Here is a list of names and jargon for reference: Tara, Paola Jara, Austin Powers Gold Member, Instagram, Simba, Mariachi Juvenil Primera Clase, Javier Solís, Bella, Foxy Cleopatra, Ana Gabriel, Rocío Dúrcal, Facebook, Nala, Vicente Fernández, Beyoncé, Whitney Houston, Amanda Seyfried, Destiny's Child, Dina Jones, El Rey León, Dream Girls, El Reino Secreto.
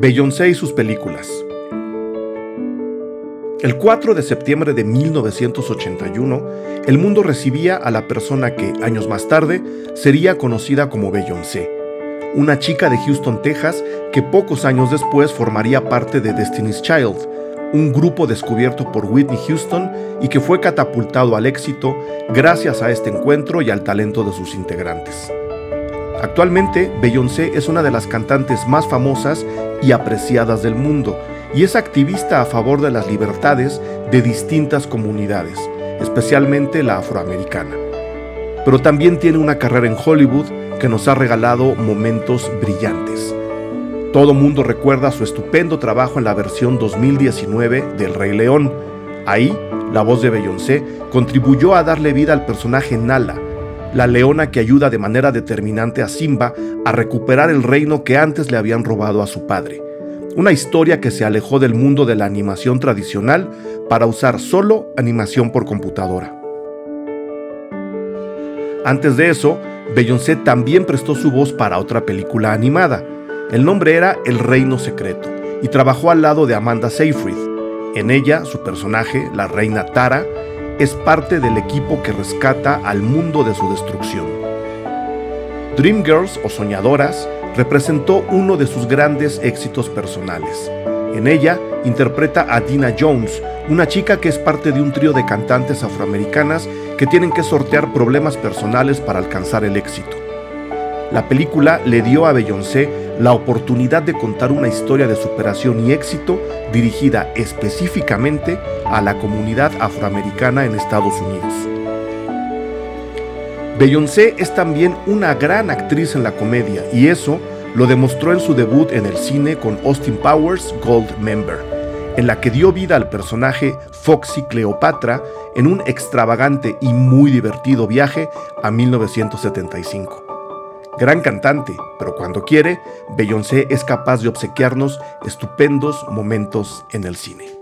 Beyoncé y sus películas. El 4 de septiembre de 1981, el mundo recibía a la persona que, años más tarde, sería conocida como Beyoncé, una chica de Houston, Texas, que pocos años después formaría parte de Destiny's Child, un grupo descubierto por Whitney Houston y que fue catapultado al éxito gracias a este encuentro y al talento de sus integrantes. Actualmente, Beyoncé es una de las cantantes más famosas y apreciadas del mundo, y es activista a favor de las libertades de distintas comunidades, especialmente la afroamericana. Pero también tiene una carrera en Hollywood que nos ha regalado momentos brillantes. Todo mundo recuerda su estupendo trabajo en la versión 2019 de El Rey León. Ahí, la voz de Beyoncé contribuyó a darle vida al personaje Nala, la leona que ayuda de manera determinante a Simba a recuperar el reino que antes le habían robado a su padre. Una historia que se alejó del mundo de la animación tradicional para usar solo animación por computadora. Antes de eso, Beyoncé también prestó su voz para otra película animada. El nombre era El Reino Secreto y trabajó al lado de Amanda Seyfried. En ella, su personaje, la reina Tara, es parte del equipo que rescata al mundo de su destrucción. Dream Girls o Soñadoras representó uno de sus grandes éxitos personales. En ella interpreta a Dina Jones, una chica que es parte de un trío de cantantes afroamericanas que tienen que sortear problemas personales para alcanzar el éxito. La película le dio a Beyoncé la oportunidad de contar una historia de superación y éxito dirigida específicamente a la comunidad afroamericana en Estados Unidos. Beyoncé es también una gran actriz en la comedia, y eso lo demostró en su debut en el cine con Austin Powers Gold Member, en la que dio vida al personaje Foxy Cleopatra en un extravagante y muy divertido viaje a 1975. Gran cantante, pero cuando quiere, Beyoncé es capaz de obsequiarnos estupendos momentos en el cine.